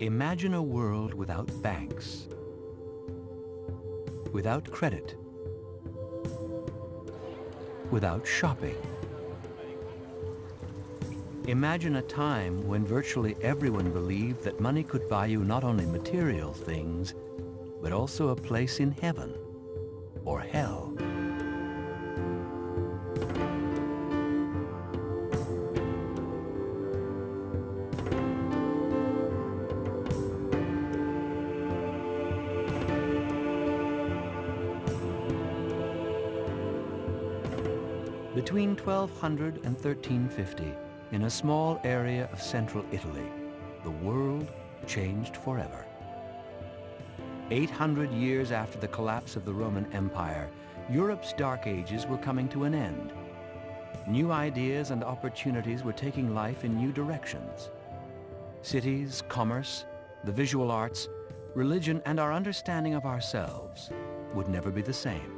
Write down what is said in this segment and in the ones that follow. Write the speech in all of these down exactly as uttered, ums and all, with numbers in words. Imagine a world without banks, without credit, without shopping. Imagine a time when virtually everyone believed that money could buy you not only material things, but also a place in heaven or hell. Between twelve hundred and thirteen fifty, in a small area of central Italy, the world changed forever. eight hundred years after the collapse of the Roman Empire, Europe's dark ages were coming to an end. New ideas and opportunities were taking life in new directions. Cities, commerce, the visual arts, religion, and our understanding of ourselves would never be the same.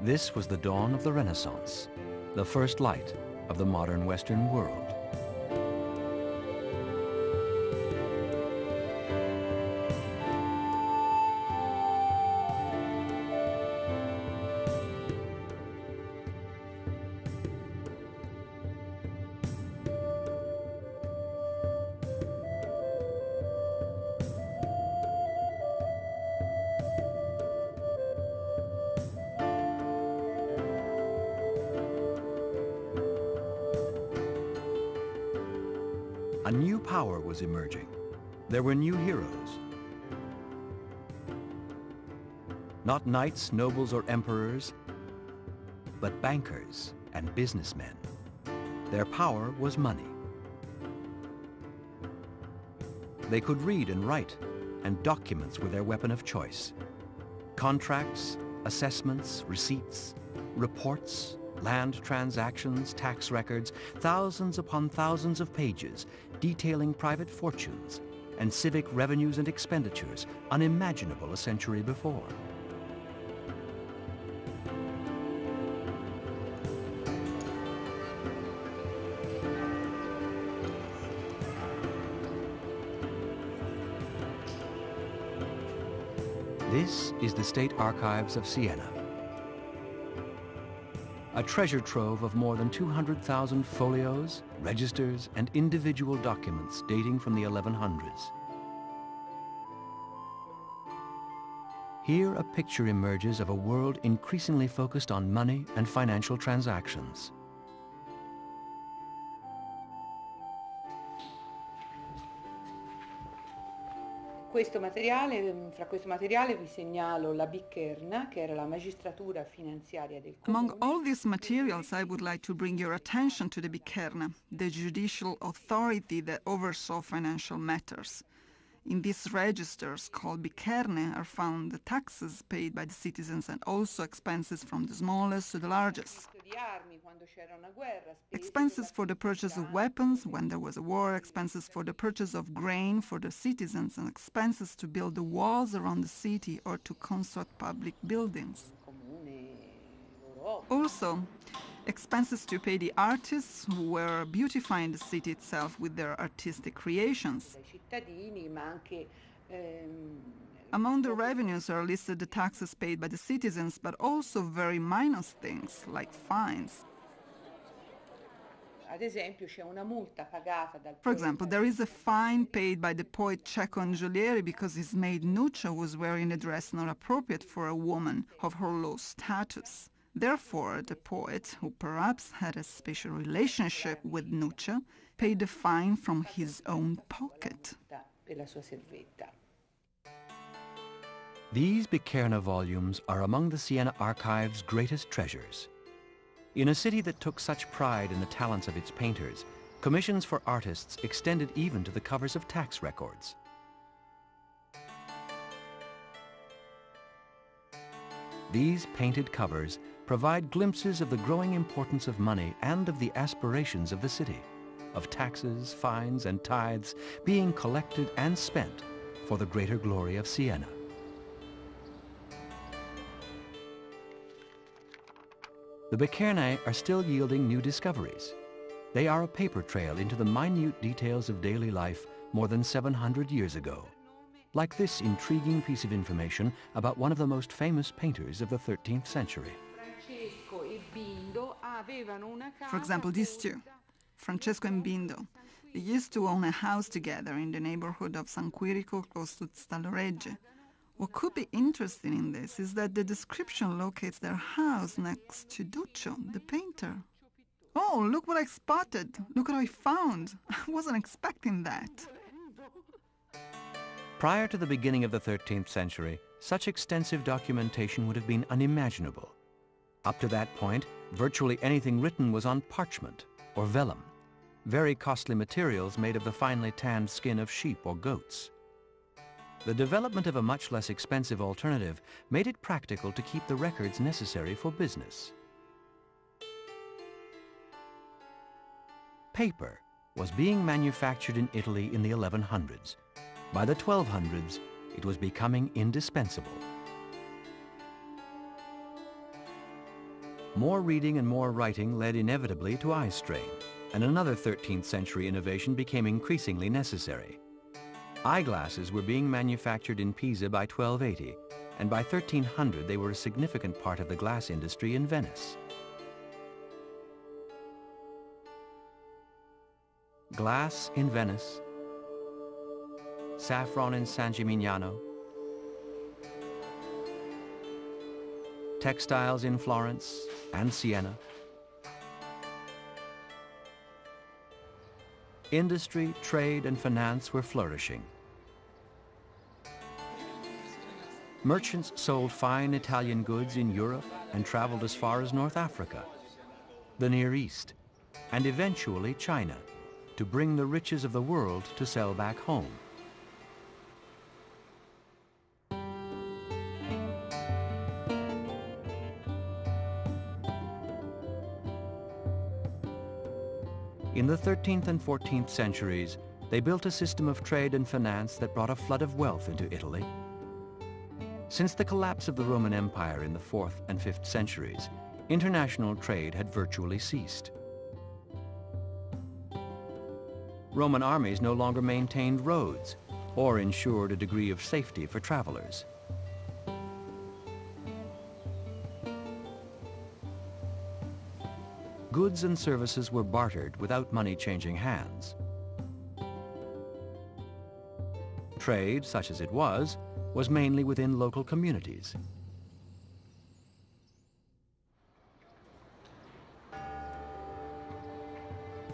This was the dawn of the Renaissance, the first light of the modern Western world. A new power was emerging. There were new heroes. Not knights, nobles, or emperors, but bankers and businessmen. Their power was money. They could read and write, and documents were their weapon of choice. Contracts, assessments, receipts, reports, land transactions, tax records, thousands upon thousands of pages detailing private fortunes and civic revenues and expenditures unimaginable a century before. This is the State Archives of Siena. A treasure trove of more than two hundred thousand folios, registers, and individual documents dating from the eleven hundreds. Here a picture emerges of a world increasingly focused on money and financial transactions. Questo materiale, fra questo materiale vi segnalo la Biccherna, che era la magistratura finanziaria del comune. Among all these materials, I would like to bring your attention to the Biccherna, the judicial authority that oversaw financial matters. In these registers, called Biccherne, are found the taxes paid by the citizens and also expenses from the smallest to the largest. Expenses for the purchase of weapons when there was a war, expenses for the purchase of grain for the citizens, and expenses to build the walls around the city or to construct public buildings. Also, expenses to pay the artists who were beautifying the city itself with their artistic creations. Among the revenues are listed the taxes paid by the citizens, but also very minor things, like fines. For example, there is a fine paid by the poet Cecco Angiolieri because his maid Nuccia was wearing a dress not appropriate for a woman of her low status. Therefore, the poet, who perhaps had a special relationship with Nuccia, paid the fine from his own pocket. These Biccherna volumes are among the Siena archive's greatest treasures. In a city that took such pride in the talents of its painters, commissions for artists extended even to the covers of tax records. These painted covers provide glimpses of the growing importance of money and of the aspirations of the city, of taxes, fines, and tithes being collected and spent for the greater glory of Siena. The Bicchernae are still yielding new discoveries. They are a paper trail into the minute details of daily life more than seven hundred years ago, like this intriguing piece of information about one of the most famous painters of the thirteenth century. For example, these two, Francesco and Bindo, they used to own a house together in the neighborhood of San Quirico, close to Staloregge. What could be interesting in this is that the description locates their house next to Duccio, the painter. Oh, look what I spotted! Look what I found! I wasn't expecting that! Prior to the beginning of the thirteenth century, such extensive documentation would have been unimaginable. Up to that point, virtually anything written was on parchment or vellum, very costly materials made of the finely tanned skin of sheep or goats. The development of a much less expensive alternative made it practical to keep the records necessary for business. Paper was being manufactured in Italy in the eleven hundreds. By the twelve hundreds, it was becoming indispensable. More reading and more writing led inevitably to eye strain, and another thirteenth century innovation became increasingly necessary. Eyeglasses were being manufactured in Pisa by twelve eighty, and by thirteen hundred they were a significant part of the glass industry in Venice. Glass in Venice, saffron in San Gimignano, textiles in Florence and Siena. Industry, trade, and finance were flourishing. Merchants sold fine Italian goods in Europe and traveled as far as North Africa, the Near East, and eventually China, to bring the riches of the world to sell back home. In the thirteenth and fourteenth centuries, they built a system of trade and finance that brought a flood of wealth into Italy. Since the collapse of the Roman Empire in the fourth and fifth centuries, international trade had virtually ceased. Roman armies no longer maintained roads or ensured a degree of safety for travelers. Goods and services were bartered without money changing hands. Trade, such as it was, was mainly within local communities.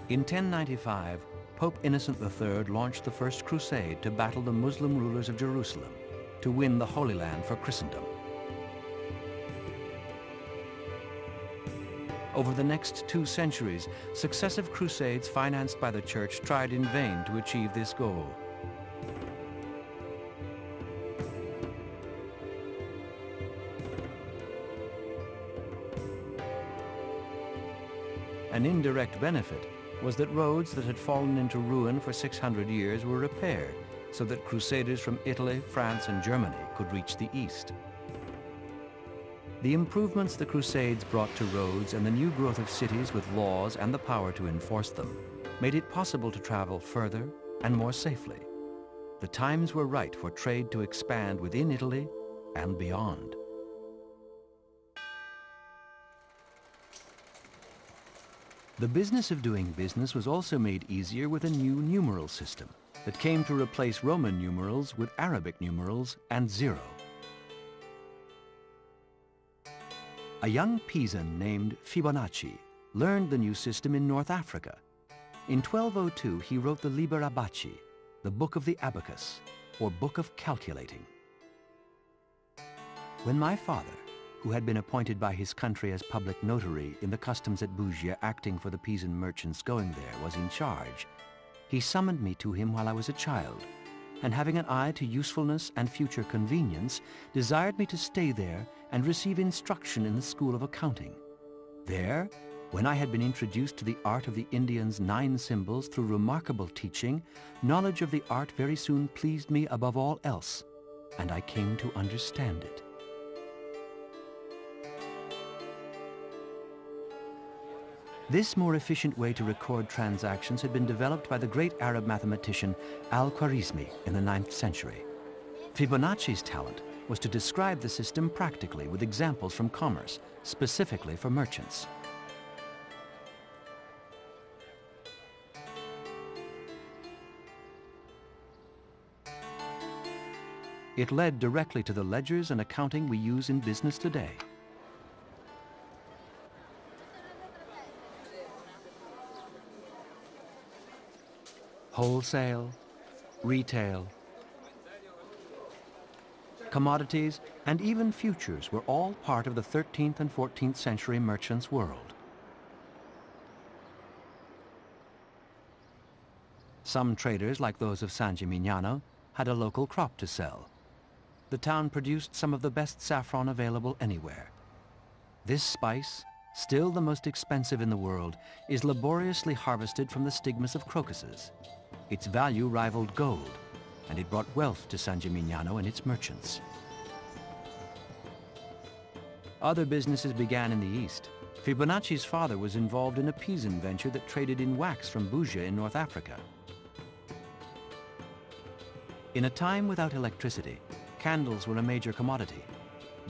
In ten ninety-five, Pope Innocent the third launched the First Crusade to battle the Muslim rulers of Jerusalem, to win the Holy Land for Christendom. Over the next two centuries, successive crusades financed by the Church tried in vain to achieve this goal. An indirect benefit was that roads that had fallen into ruin for six hundred years were repaired so that crusaders from Italy, France, and Germany could reach the East. The improvements the Crusades brought to roads and the new growth of cities with laws and the power to enforce them made it possible to travel further and more safely. The times were right for trade to expand within Italy and beyond. The business of doing business was also made easier with a new numeral system that came to replace Roman numerals with Arabic numerals and zero. A young Pisan named Fibonacci learned the new system in North Africa. In twelve oh two, he wrote the Liber Abaci, the Book of the Abacus, or Book of Calculating. When my father, who had been appointed by his country as public notary in the customs at Bougia acting for the Pisan merchants going there, was in charge, he summoned me to him while I was a child, and having an eye to usefulness and future convenience, desired me to stay there and receive instruction in the school of accounting. There, when I had been introduced to the art of the Indians' nine symbols through remarkable teaching, knowledge of the art very soon pleased me above all else, and I came to understand it. This more efficient way to record transactions had been developed by the great Arab mathematician Al-Khwarizmi in the ninth century. Fibonacci's talent was to describe the system practically with examples from commerce, specifically for merchants. It led directly to the ledgers and accounting we use in business today. Wholesale, retail, commodities, and even futures were all part of the thirteenth and fourteenth century merchants' world. Some traders, like those of San Gimignano, had a local crop to sell. The town produced some of the best saffron available anywhere. This spice, still the most expensive in the world, is laboriously harvested from the stigmas of crocuses. Its value rivaled gold, and it brought wealth to San Gimignano and its merchants. Other businesses began in the east. Fibonacci's father was involved in a Pisan venture that traded in wax from Bougia in North Africa. In a time without electricity, candles were a major commodity.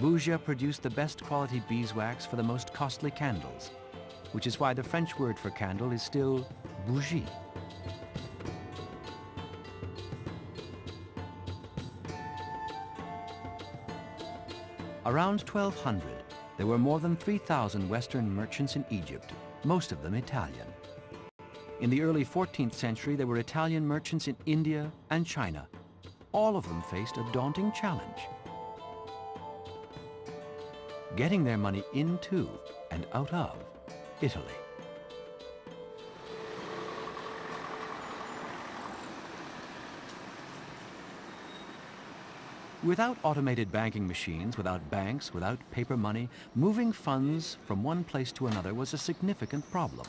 Bougia produced the best quality beeswax for the most costly candles, which is why the French word for candle is still bougie. Around twelve hundred, there were more than three thousand Western merchants in Egypt, most of them Italian. In the early fourteenth century, there were Italian merchants in India and China. All of them faced a daunting challenge: getting their money into and out of Italy. Without automated banking machines, without banks, without paper money, moving funds from one place to another was a significant problem.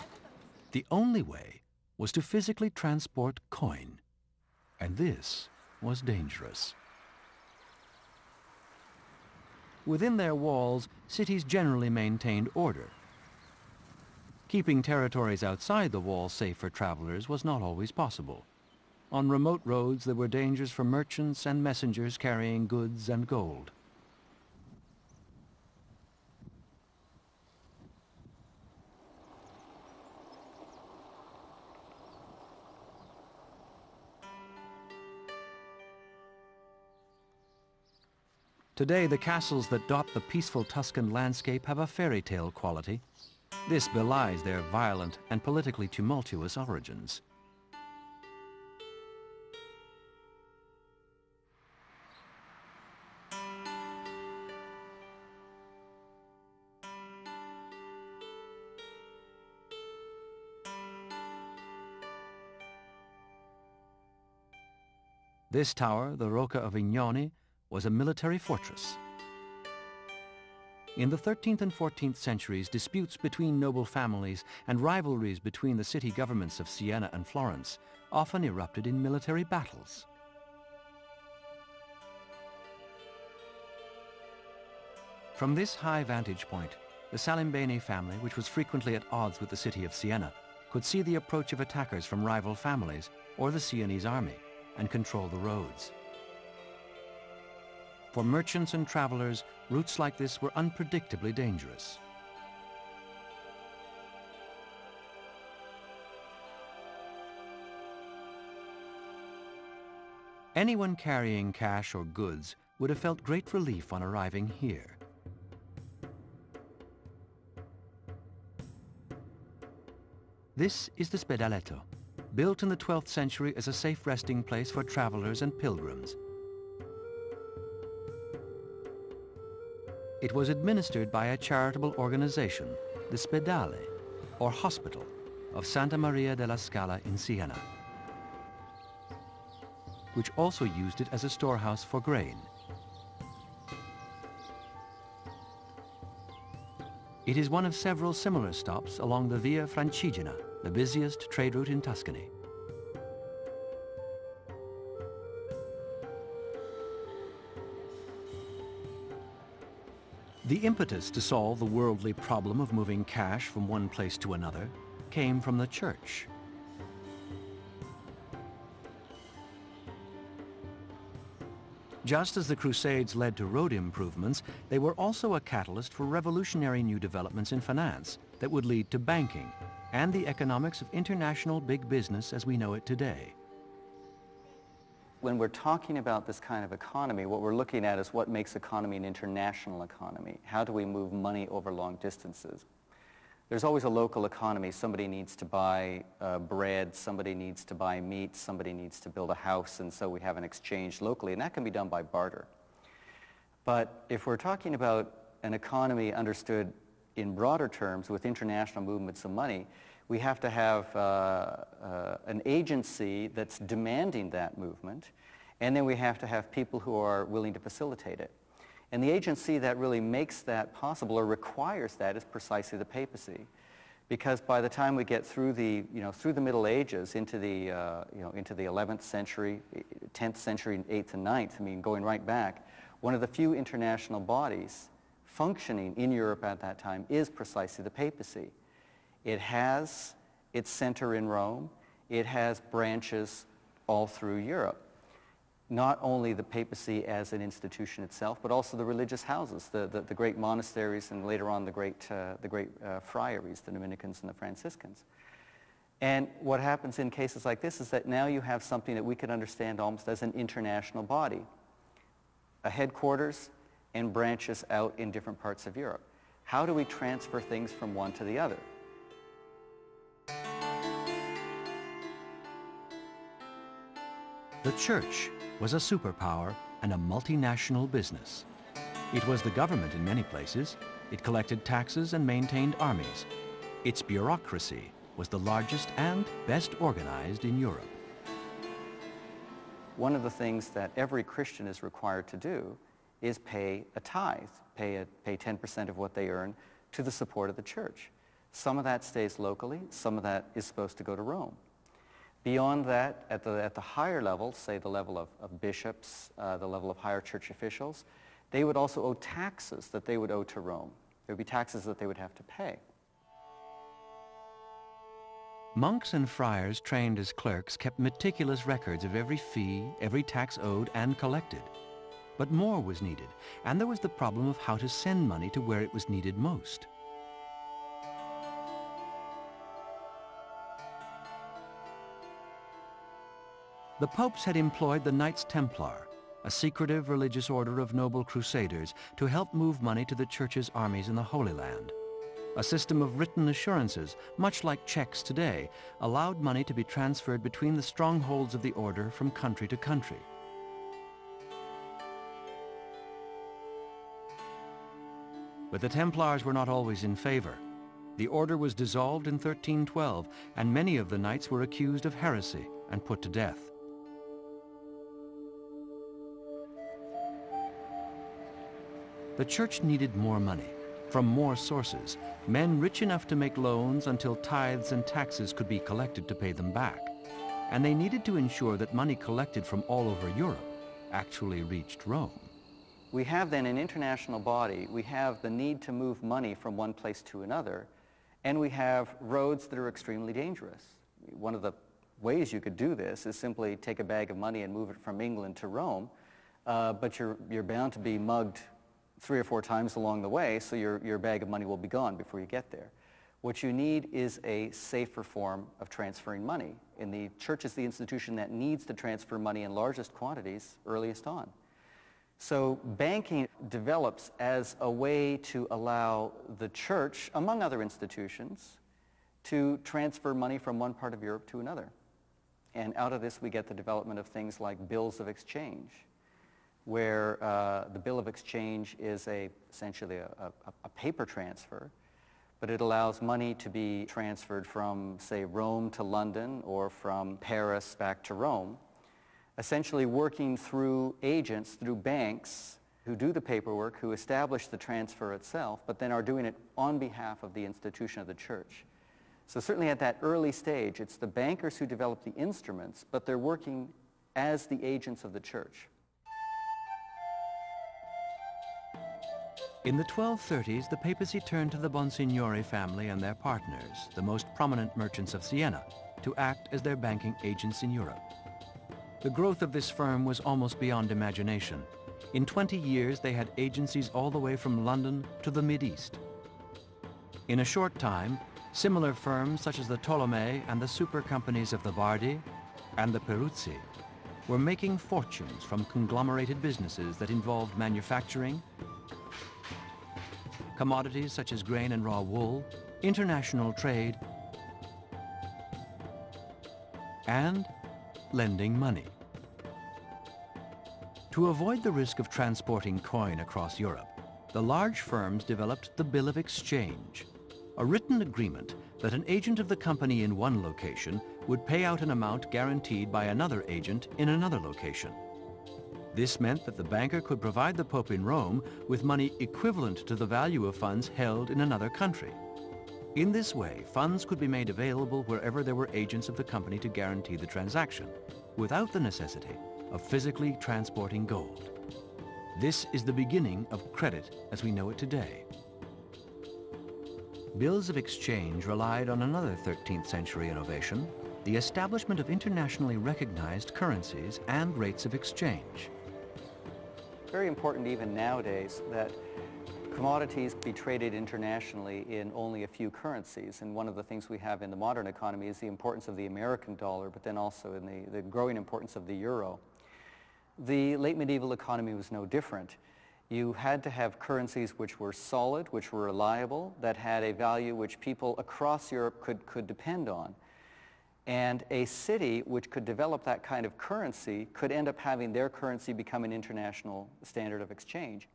The only way was to physically transport coin, and this was dangerous. Within their walls, cities generally maintained order. Keeping territories outside the walls safe for travelers was not always possible. On remote roads, there were dangers for merchants and messengers carrying goods and gold. Today, the castles that dot the peaceful Tuscan landscape have a fairy tale quality. This belies their violent and politically tumultuous origins. This tower, the Rocca of Vignoni, was a military fortress. In the thirteenth and fourteenth centuries, disputes between noble families and rivalries between the city governments of Siena and Florence often erupted in military battles. From this high vantage point, the Salimbeni family, which was frequently at odds with the city of Siena, could see the approach of attackers from rival families or the Sienese army and control the roads. For merchants and travelers, routes like this were unpredictably dangerous. Anyone carrying cash or goods would have felt great relief on arriving here. This is the Spedaletto, built in the twelfth century as a safe resting place for travelers and pilgrims. It was administered by a charitable organization, the Spedale, or Hospital, of Santa Maria della Scala in Siena, which also used it as a storehouse for grain. It is one of several similar stops along the Via Francigena, the busiest trade route in Tuscany. The impetus to solve the worldly problem of moving cash from one place to another came from the church. Just as the Crusades led to road improvements, they were also a catalyst for revolutionary new developments in finance that would lead to banking and the economics of international big business as we know it today. When we're talking about this kind of economy, what we're looking at is what makes economy an international economy. How do we move money over long distances? There's always a local economy. Somebody needs to buy uh, bread, somebody needs to buy meat, somebody needs to build a house, and so we have an exchange locally, and that can be done by barter. But if we're talking about an economy understood in broader terms with international movements of money, we have to have uh, uh, an agency that's demanding that movement, and then we have to have people who are willing to facilitate it. And the agency that really makes that possible or requires that is precisely the papacy, because by the time we get through the you know through the Middle Ages into the uh, you know into the eleventh century, tenth century, eighth and ninth, I mean going right back, one of the few international bodies functioning in Europe at that time is precisely the papacy. It has its center in Rome. It has branches all through Europe. Not only the papacy as an institution itself, but also the religious houses, the, the, the great monasteries, and later on the great, uh, the great uh, friaries, the Dominicans and the Franciscans. And what happens in cases like this is that now you have something that we could understand almost as an international body, a headquarters and branches out in different parts of Europe. How do we transfer things from one to the other? The church was a superpower and a multinational business. It was the government in many places. It collected taxes and maintained armies. Its bureaucracy was the largest and best organized in Europe. One of the things that every Christian is required to do is pay a tithe, pay a, pay ten percent of what they earn to the support of the church. Some of that stays locally, some of that is supposed to go to Rome. Beyond that, at the, at the higher level, say the level of, of bishops, uh, the level of higher church officials, they would also owe taxes that they would owe to Rome. There would be taxes that they would have to pay. Monks and friars trained as clerks kept meticulous records of every fee, every tax owed and collected. But more was needed, and there was the problem of how to send money to where it was needed most. The popes had employed the Knights Templar, a secretive religious order of noble crusaders, to help move money to the church's armies in the Holy Land. A system of written assurances, much like checks today, allowed money to be transferred between the strongholds of the order from country to country. But the Templars were not always in favor. The order was dissolved in thirteen twelve, and many of the knights were accused of heresy and put to death. The church needed more money, from more sources, men rich enough to make loans until tithes and taxes could be collected to pay them back. And they needed to ensure that money collected from all over Europe actually reached Rome. We have then an international body. We have the need to move money from one place to another, and we have roads that are extremely dangerous. One of the ways you could do this is simply take a bag of money and move it from England to Rome, uh, but you're, you're bound to be mugged three or four times along the way, so your, your bag of money will be gone before you get there. What you need is a safer form of transferring money, and the church is the institution that needs to transfer money in largest quantities earliest on. So banking develops as a way to allow the church, among other institutions, to transfer money from one part of Europe to another. And out of this we get the development of things like bills of exchange, where uh, the bill of exchange is a, essentially a, a, a paper transfer, but it allows money to be transferred from, say, Rome to London or from Paris back to Rome, essentially working through agents, through banks who do the paperwork, who establish the transfer itself, but then are doing it on behalf of the institution of the church. So certainly at that early stage, it's the bankers who develop the instruments, but they're working as the agents of the church. In the twelve thirties, the papacy turned to the Bonsignori family and their partners, the most prominent merchants of Siena, to act as their banking agents in Europe. The growth of this firm was almost beyond imagination. In twenty years, they had agencies all the way from London to the Mid-East. In a short time, similar firms such as the Tolomei and the super companies of the Bardi and the Peruzzi were making fortunes from conglomerated businesses that involved manufacturing, commodities such as grain and raw wool, international trade, and lending money. To avoid the risk of transporting coin across Europe, the large firms developed the Bill of Exchange, a written agreement that an agent of the company in one location would pay out an amount guaranteed by another agent in another location. This meant that the banker could provide the Pope in Rome with money equivalent to the value of funds held in another country. In this way, funds could be made available wherever there were agents of the company to guarantee the transaction, without the necessity of physically transporting gold. This is the beginning of credit as we know it today. Bills of exchange relied on another thirteenth century innovation, the establishment of internationally recognized currencies and rates of exchange. Very important even nowadays that commodities be traded internationally in only a few currencies, and one of the things we have in the modern economy is the importance of the American dollar, but then also in the, the growing importance of the euro. The late medieval economy was no different. You had to have currencies which were solid, which were reliable, that had a value which people across Europe could, could depend on. And a city which could develop that kind of currency could end up having their currency become an international standard of exchange.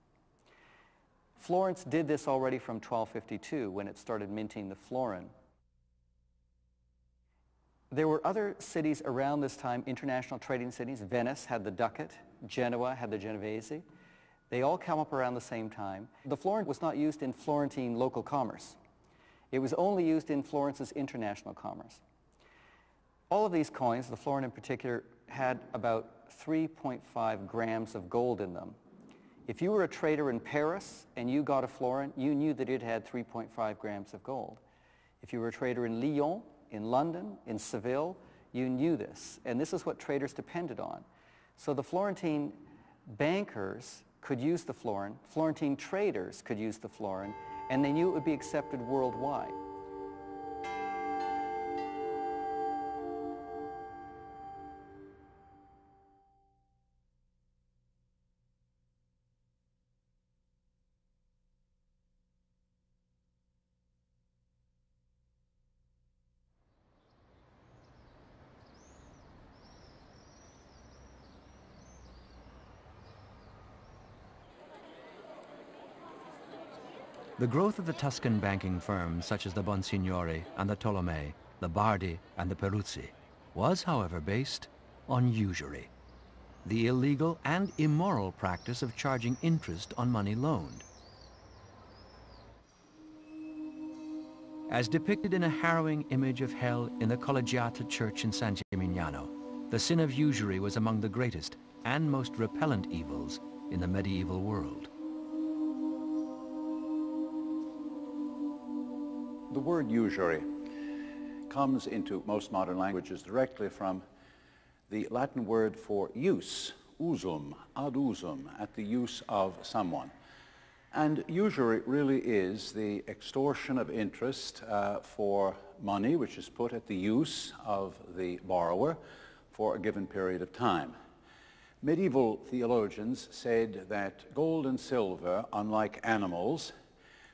Florence did this already from twelve fifty-two when it started minting the florin. There were other cities around this time, international trading cities. Venice had the ducat, Genoa had the Genovese. They all come up around the same time. The florin was not used in Florentine local commerce. It was only used in Florence's international commerce. All of these coins, the florin in particular, had about three point five grams of gold in them. If you were a trader in Paris and you got a florin, you knew that it had three point five grams of gold. If you were a trader in Lyon, in London, in Seville, you knew this. And this is what traders depended on. So the Florentine bankers could use the florin, Florentine traders could use the florin, and they knew it would be accepted worldwide. The growth of the Tuscan banking firms such as the Bonsignori and the Tolomei, the Bardi and the Peruzzi was, however, based on usury, the illegal and immoral practice of charging interest on money loaned. As depicted in a harrowing image of hell in the Collegiata Church in San Gimignano, the sin of usury was among the greatest and most repellent evils in the medieval world. The word usury comes into most modern languages directly from the Latin word for use, usum, ad usum, at the use of someone. And usury really is the extortion of interest uh, for money which is put at the use of the borrower for a given period of time. Medieval theologians said that gold and silver, unlike animals,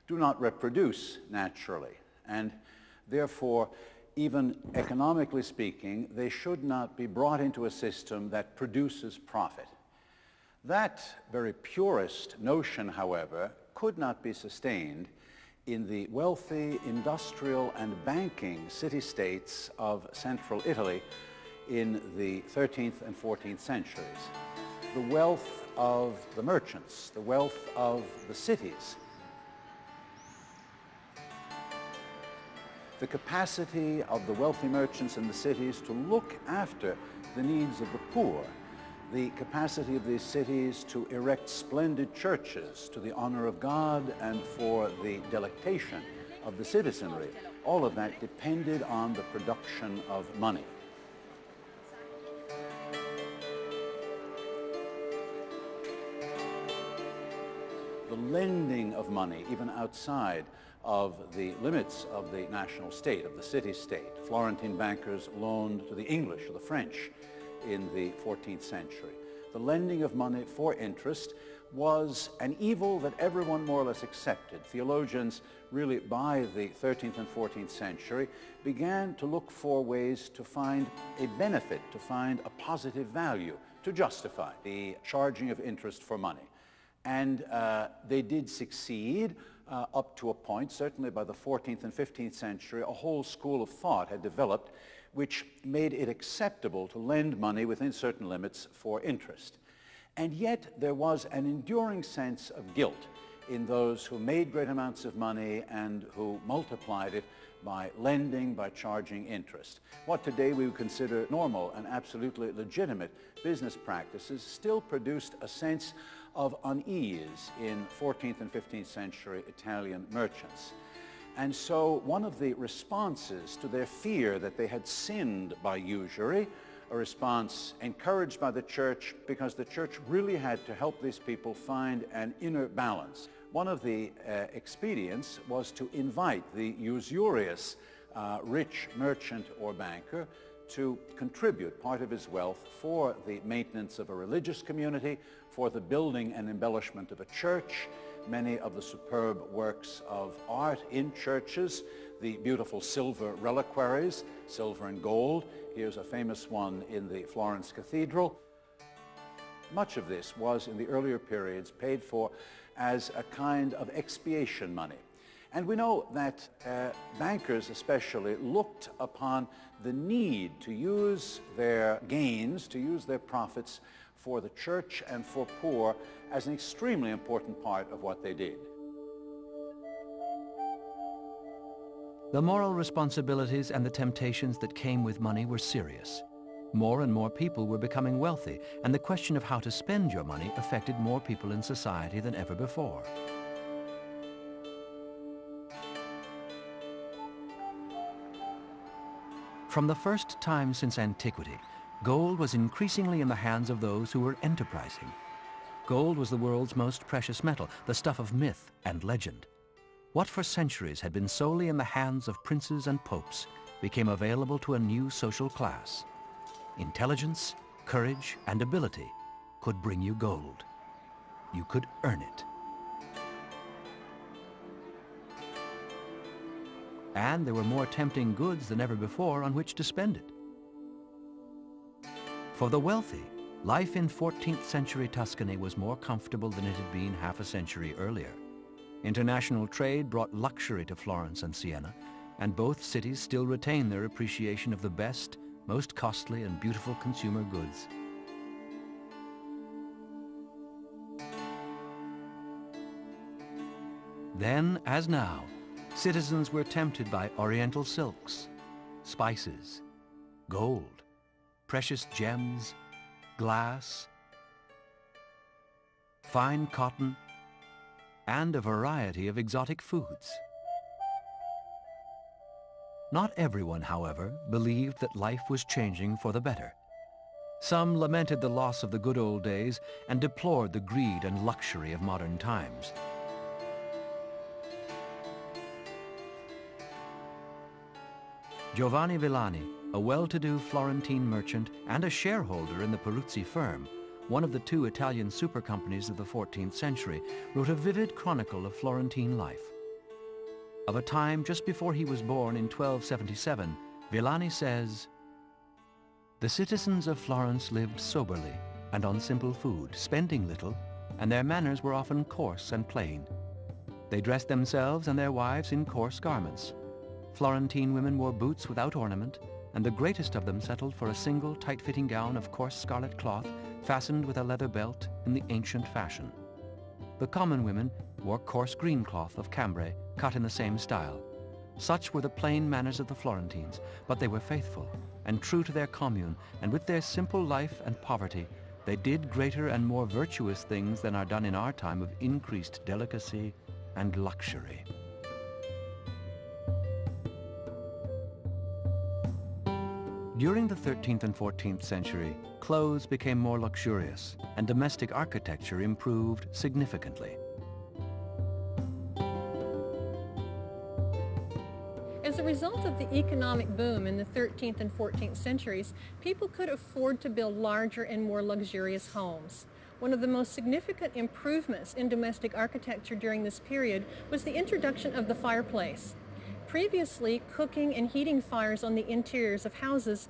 do not reproduce naturally. And therefore, even economically speaking, they should not be brought into a system that produces profit. That very purist notion, however, could not be sustained in the wealthy industrial and banking city-states of central Italy in the thirteenth and fourteenth centuries. The wealth of the merchants, the wealth of the cities, the capacity of the wealthy merchants in the cities to look after the needs of the poor the capacity of these cities to erect splendid churches to the honor of God and for the delectation of the citizenry, all of that depended on the production of money. The lending of money, even outside of the limits of the national state, of the city-state. Florentine bankers loaned to the English, to the French, in the fourteenth century. The lending of money for interest was an evil that everyone more or less accepted. Theologians really by the thirteenth and fourteenth century began to look for ways to find a benefit, to find a positive value, to justify the charging of interest for money. And uh, they did succeed uh, up to a point. Certainly by the fourteenth and fifteenth century, a whole school of thought had developed which made it acceptable to lend money within certain limits for interest. And yet there was an enduring sense of guilt in those who made great amounts of money and who multiplied it by lending, by charging interest. What today we would consider normal and absolutely legitimate business practices still produced a sense of unease in fourteenth and fifteenth century Italian merchants. And so one of the responses to their fear that they had sinned by usury, a response encouraged by the church, because the church really had to help these people find an inner balance. One of the uh, expedients was to invite the usurious uh, rich merchant or banker to contribute part of his wealth for the maintenance of a religious community, for the building and embellishment of a church. Many of the superb works of art in churches, the beautiful silver reliquaries, silver and gold. Here's a famous one in the Florence Cathedral. Much of this was, in the earlier periods, paid for as a kind of expiation money. And we know that uh, bankers especially looked upon the need to use their gains, to use their profits for the church and for poor as an extremely important part of what they did. The moral responsibilities and the temptations that came with money were serious. More and more people were becoming wealthy, and the question of how to spend your money affected more people in society than ever before. From the first time since antiquity, gold was increasingly in the hands of those who were enterprising. Gold was the world's most precious metal, the stuff of myth and legend. What for centuries had been solely in the hands of princes and popes became available to a new social class. Intelligence, courage, and ability could bring you gold. You could earn it. And there were more tempting goods than ever before on which to spend it. For the wealthy, life in fourteenth century Tuscany was more comfortable than it had been half a century earlier. International trade brought luxury to Florence and Siena, and both cities still retain their appreciation of the best, most costly and beautiful consumer goods. Then, as now, citizens were tempted by oriental silks, spices, gold, precious gems, glass, fine cotton, and a variety of exotic foods. Not everyone, however, believed that life was changing for the better. Some lamented the loss of the good old days and deplored the greed and luxury of modern times. Giovanni Villani, a well-to-do Florentine merchant and a shareholder in the Peruzzi firm, one of the two Italian super companies of the fourteenth century, wrote a vivid chronicle of Florentine life. Of a time just before he was born in twelve seventy-seven, Villani says, "The citizens of Florence lived soberly and on simple food, spending little, and their manners were often coarse and plain. They dressed themselves and their wives in coarse garments. Florentine women wore boots without ornament, and the greatest of them settled for a single tight-fitting gown of coarse scarlet cloth fastened with a leather belt in the ancient fashion. The common women wore coarse green cloth of Cambrai, cut in the same style. Such were the plain manners of the Florentines, but they were faithful and true to their commune, and with their simple life and poverty, They did greater and more virtuous things than are done in our time of increased delicacy and luxury. During the thirteenth and fourteenth century, clothes became more luxurious and domestic architecture improved significantly. As a result of the economic boom in the thirteenth and fourteenth centuries, people could afford to build larger and more luxurious homes. One of the most significant improvements in domestic architecture during this period was the introduction of the fireplace. Previously, cooking and heating fires on the interiors of houses